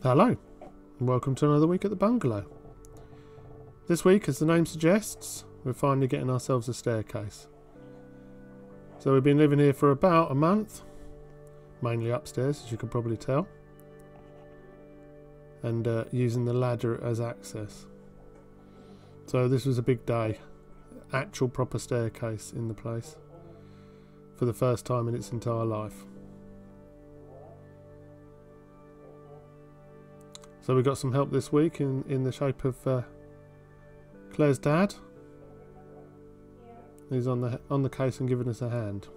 Hello, and welcome to another week at the bungalow. This week, as the name suggests, we're finally getting ourselves a staircase. So we've been living here for about a month, mainly upstairs, as you can probably tell, and using the ladder as access. So this was a big day, actual proper staircase in the place, for the first time in its entire life. So we got some help this week in the shape of Claire's dad. He's on the case and giving us a hand.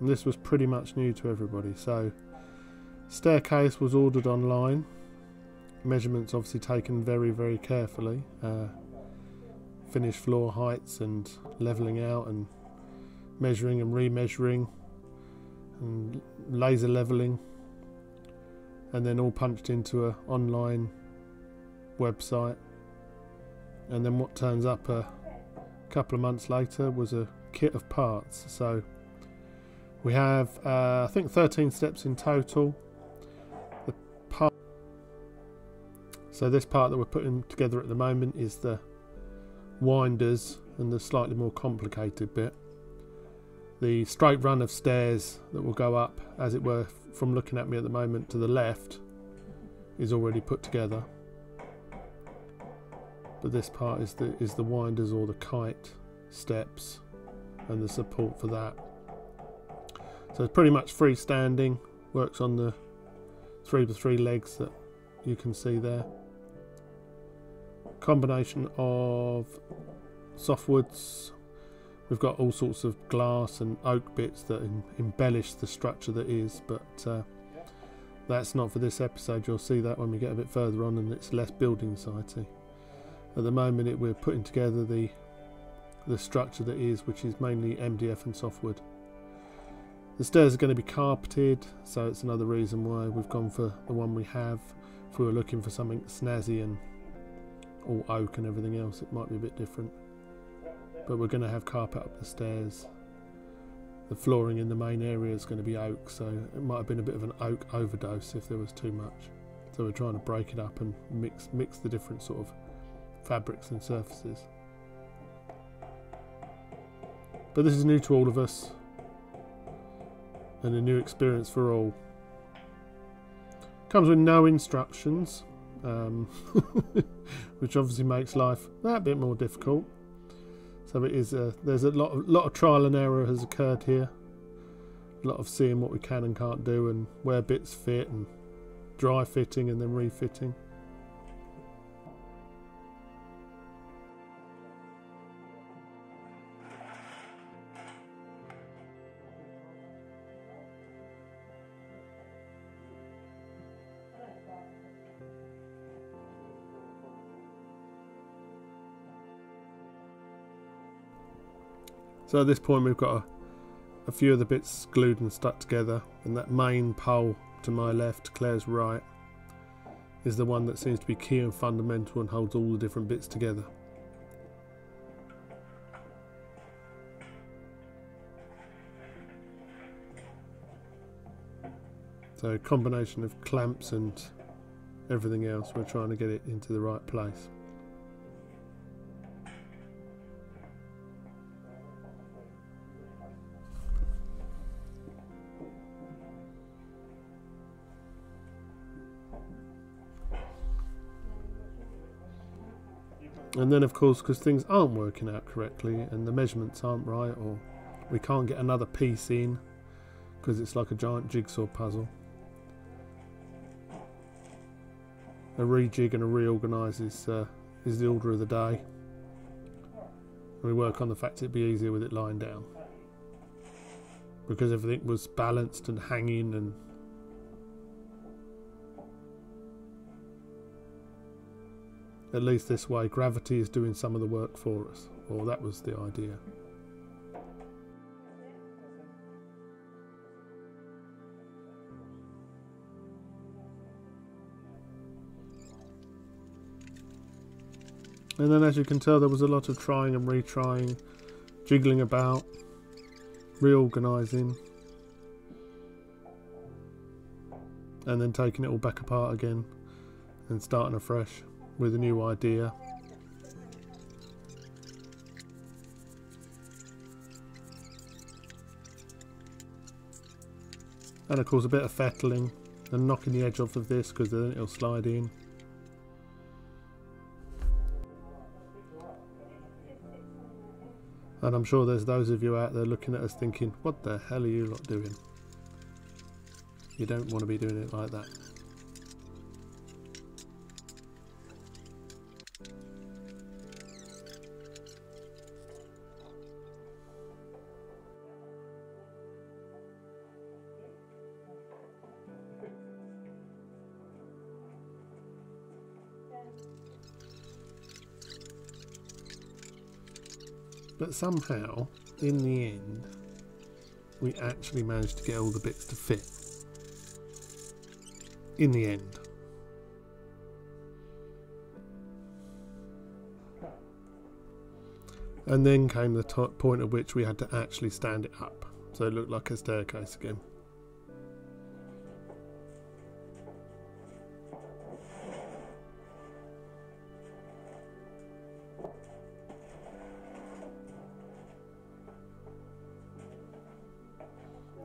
And this was pretty much new to everybody. So staircase was ordered online. Measurements obviously taken very, very carefully. Finished floor heights and levelling out and measuring and re-measuring. And laser leveling, and then all punched into an online website, and then what turns up a couple of months later was a kit of parts. So we have I think 13 steps in total. So this part that we're putting together at the moment is the winders and the slightly more complicated bit. The straight run of stairs that will go up, as it were, from looking at me at the moment to the left, is already put together. But this part is the winders or the kite steps and the support for that. So it's pretty much freestanding, works on the 3x3 legs that you can see there. Combination of softwoods. We've got all sorts of glass and oak bits that embellish the structure that is, but that's not for this episode. You'll see that when we get a bit further on and it's less building sighty. At the moment we're putting together the structure that is, which is mainly MDF and softwood. The stairs are going to be carpeted, so it's another reason why we've gone for the one we have. If we were looking for something snazzy and all oak and everything else, it might be a bit different. But we're going to have carpet up the stairs. The flooring in the main area is going to be oak, so it might have been a bit of an oak overdose if there was too much. So we're trying to break it up and mix the different sort of fabrics and surfaces. But this is new to all of us and a new experience for all. Comes with no instructions, which obviously makes life that bit more difficult. So it is. There's a lot of trial and error has occurred here. A lot of seeing what we can and can't do, and where bits fit, and dry fitting and then refitting. So at this point we've got a few of the bits glued and stuck together, and that main pole to my left, Claire's right, is the one that seems to be key and fundamental and holds all the different bits together. So a combination of clamps and everything else, we're trying to get it into the right place. And then of course, because things aren't working out correctly and the measurements aren't right, or we can't get another piece in because it's like a giant jigsaw puzzle, a rejig and a reorganise is the order of the day. And we work on the fact it'd be easier with it lying down, because everything was balanced and hanging. And at least this way, gravity is doing some of the work for us, or that was the idea. And then as you can tell, there was a lot of trying and retrying, jiggling about, reorganising, and then taking it all back apart again and starting afresh with a new idea. And of course a bit of fettling and knocking the edge off of this, because then it'll slide in. And I'm sure there's those of you out there looking at us thinking, what the hell are you lot doing? You don't want to be doing it like that. But somehow, in the end, we actually managed to get all the bits to fit. In the end. And then came the point at which we had to actually stand it up, so it looked like a staircase again.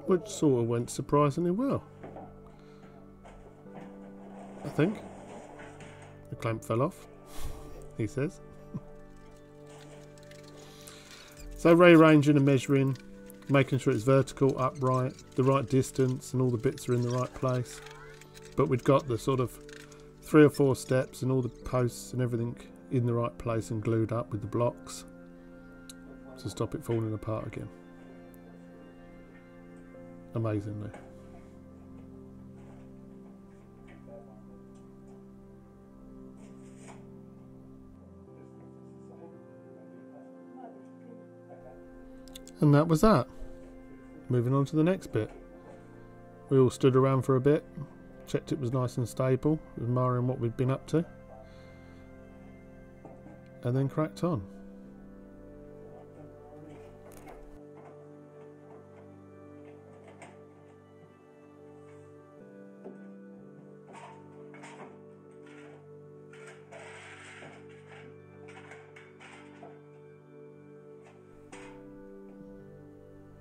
Which sort of went surprisingly well, I think. The clamp fell off, he says. So rearranging and measuring, making sure it's vertical, upright, the right distance, and all the bits are in the right place. But we've got the sort of 3 or 4 steps and all the posts and everything in the right place and glued up with the blocks to stop it falling apart again. Amazingly. And that was that. Moving on to the next bit. We all stood around for a bit, checked it was nice and stable, admiring what we'd been up to, and then cracked on.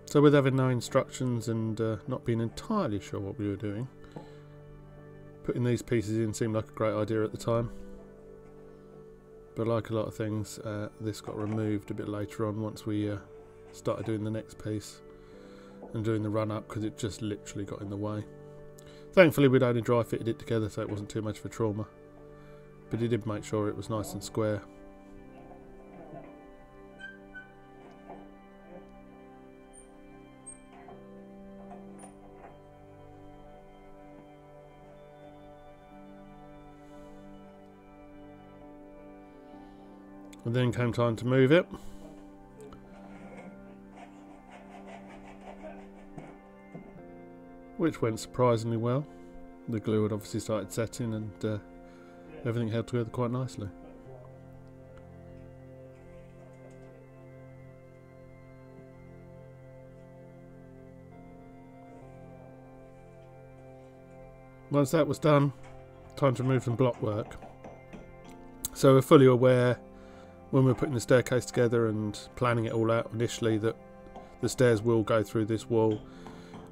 So with having no instructions and not being entirely sure what we were doing, putting these pieces in seemed like a great idea at the time. But like a lot of things, this got removed a bit later on once we started doing the next piece and doing the run up, because it just literally got in the way. Thankfully we'd only dry fitted it together, so it wasn't too much of a trauma. But he did make sure it was nice and square. And then came time to move it. Which went surprisingly well. The glue had obviously started setting and everything held together quite nicely. Once that was done, time to remove some block work. So we're fully aware when we're putting the staircase together and planning it all out initially that the stairs will go through this wall.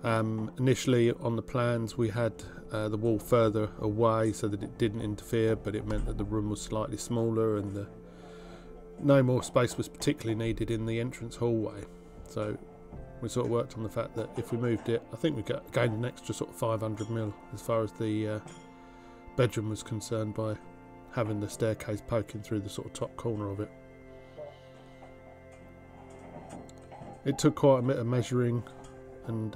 Initially on the plans we had the wall further away so that it didn't interfere, but it meant that the room was slightly smaller and no more space was particularly needed in the entrance hallway. So we sort of worked on the fact that if we moved it, I think we gained an extra sort of 500mm as far as the bedroom was concerned by having the staircase poking through the sort of top corner of it. It took quite a bit of measuring and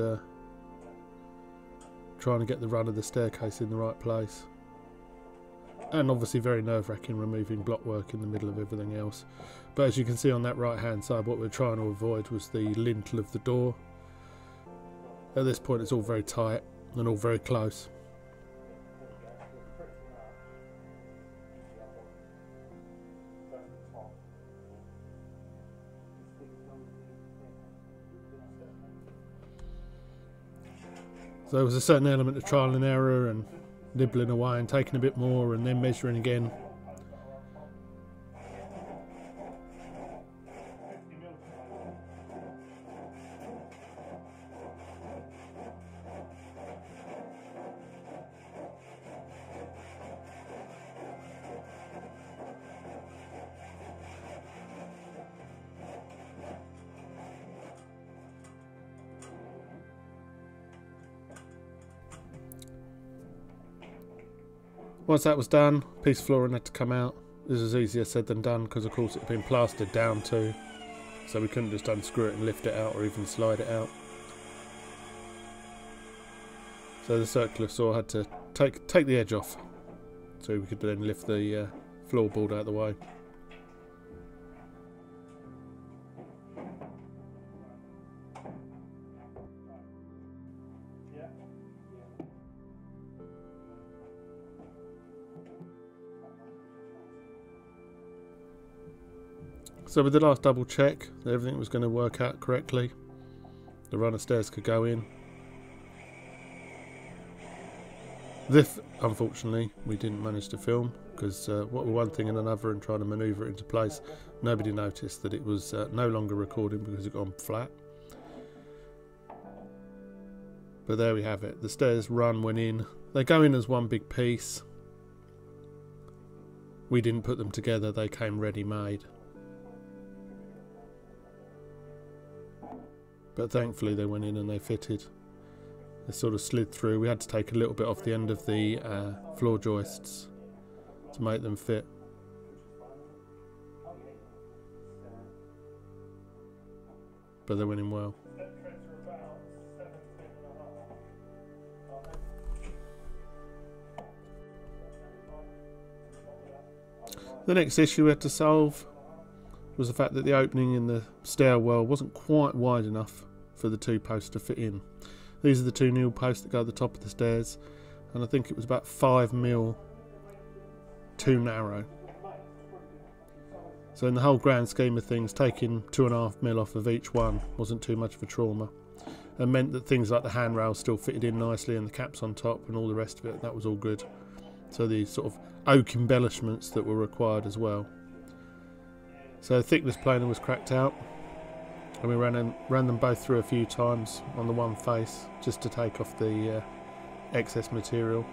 trying to get the run of the staircase in the right place. And obviously very nerve-wracking removing block work in the middle of everything else. But as you can see on that right-hand side, what we're trying to avoid was the lintel of the door. At this point it's all very tight and all very close. So there was a certain element of trial and error and nibbling away and taking a bit more and then measuring again. Once that was done, piece of flooring had to come out. This was easier said than done because of course it had been plastered down too, so we couldn't just unscrew it and lift it out or even slide it out. So the circular saw had to take the edge off so we could then lift the floorboard out of the way. So with the last double check that everything was going to work out correctly, the run of stairs could go in. This, unfortunately, we didn't manage to film because what were one thing and another and trying to manoeuvre it into place, nobody noticed that it was no longer recording because it had gone flat. But there we have it. The stairs run went in. They go in as one big piece. We didn't put them together. They came ready-made. But thankfully they went in and they fitted. They sort of slid through. We had to take a little bit off the end of the floor joists to make them fit. But they went in well. The next issue we had to solve was the fact that the opening in the stairwell wasn't quite wide enough for the two posts to fit in. These are the two nil posts that go at the top of the stairs, and I think it was about 5mm too narrow. So in the whole grand scheme of things, taking 2.5mm off of each one wasn't too much of a trauma, and meant that things like the handrails still fitted in nicely and the caps on top and all the rest of it, that was all good. So the sort of oak embellishments that were required as well. So thickness planer was cracked out and we ran them both through a few times on the one face just to take off the excess material.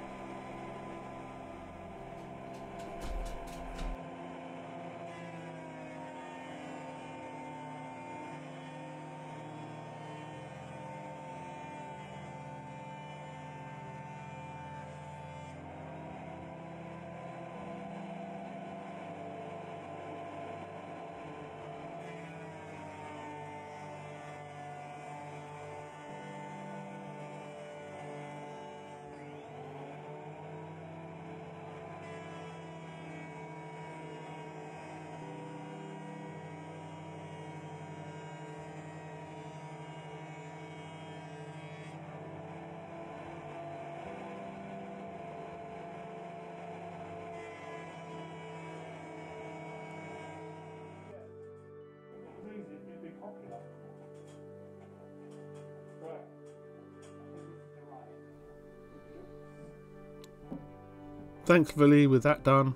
Thankfully, with that done,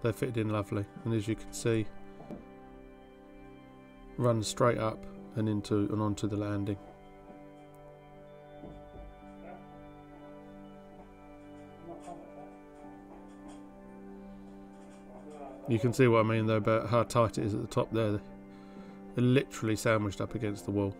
they fitted in lovely, and as you can see, run straight up and into and onto the landing. You can see what I mean though about how tight it is at the top there. They're literally sandwiched up against the wall.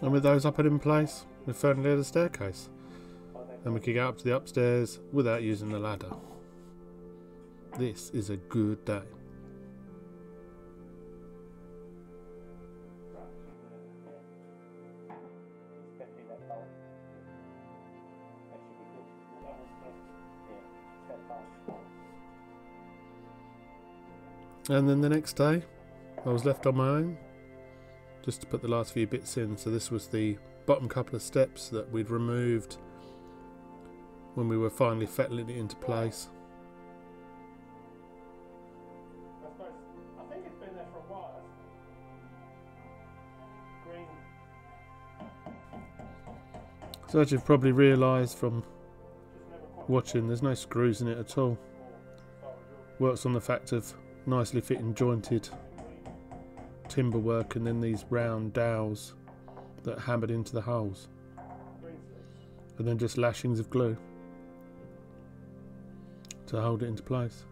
And with those up and in place, we finally had a staircase, and we could get up to the upstairs without using the ladder. This is a good day. And then the next day I was left on my own, just to put the last few bits in. So this was the bottom couple of steps that we'd removed when we were finally fettling it into place. I think it's been there for a while. Green. So as you've probably realised from watching, there's no screws in it at all. Works on the fact of nicely fitting jointed timber work and then these round dowels that hammered into the holes, and then just lashings of glue to hold it into place.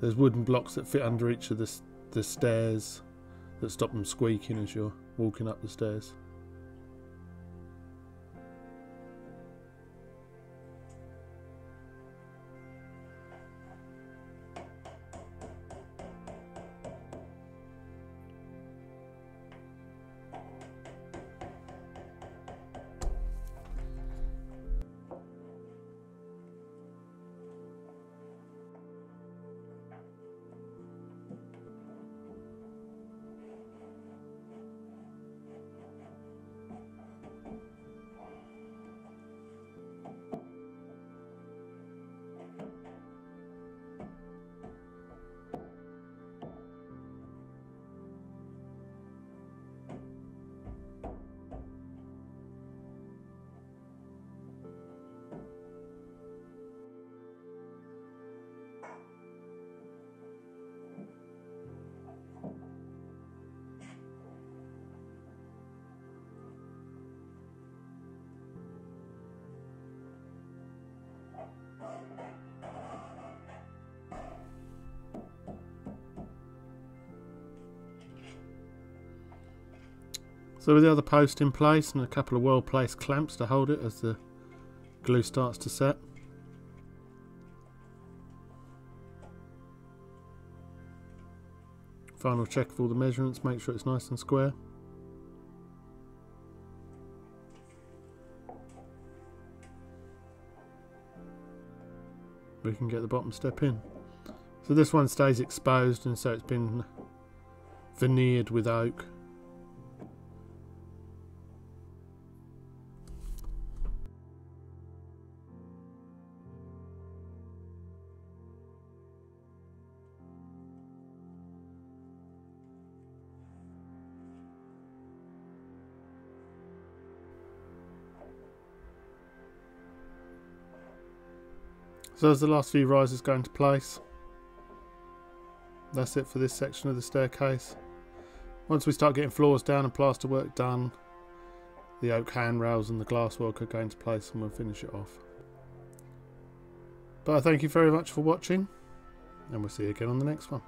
There's wooden blocks that fit under each of the stairs that stop them squeaking as you're walking up the stairs. So with the other post in place and a couple of well placed clamps to hold it as the glue starts to set. Final check of all the measurements, make sure it's nice and square. We can get the bottom step in. So this one stays exposed, and so it's been veneered with oak. So as the last few risers go into place, that's it for this section of the staircase. Once we start getting floors down and plaster work done, the oak handrails and the glasswork are going into place, and we'll finish it off. But I thank you very much for watching, and we'll see you again on the next one.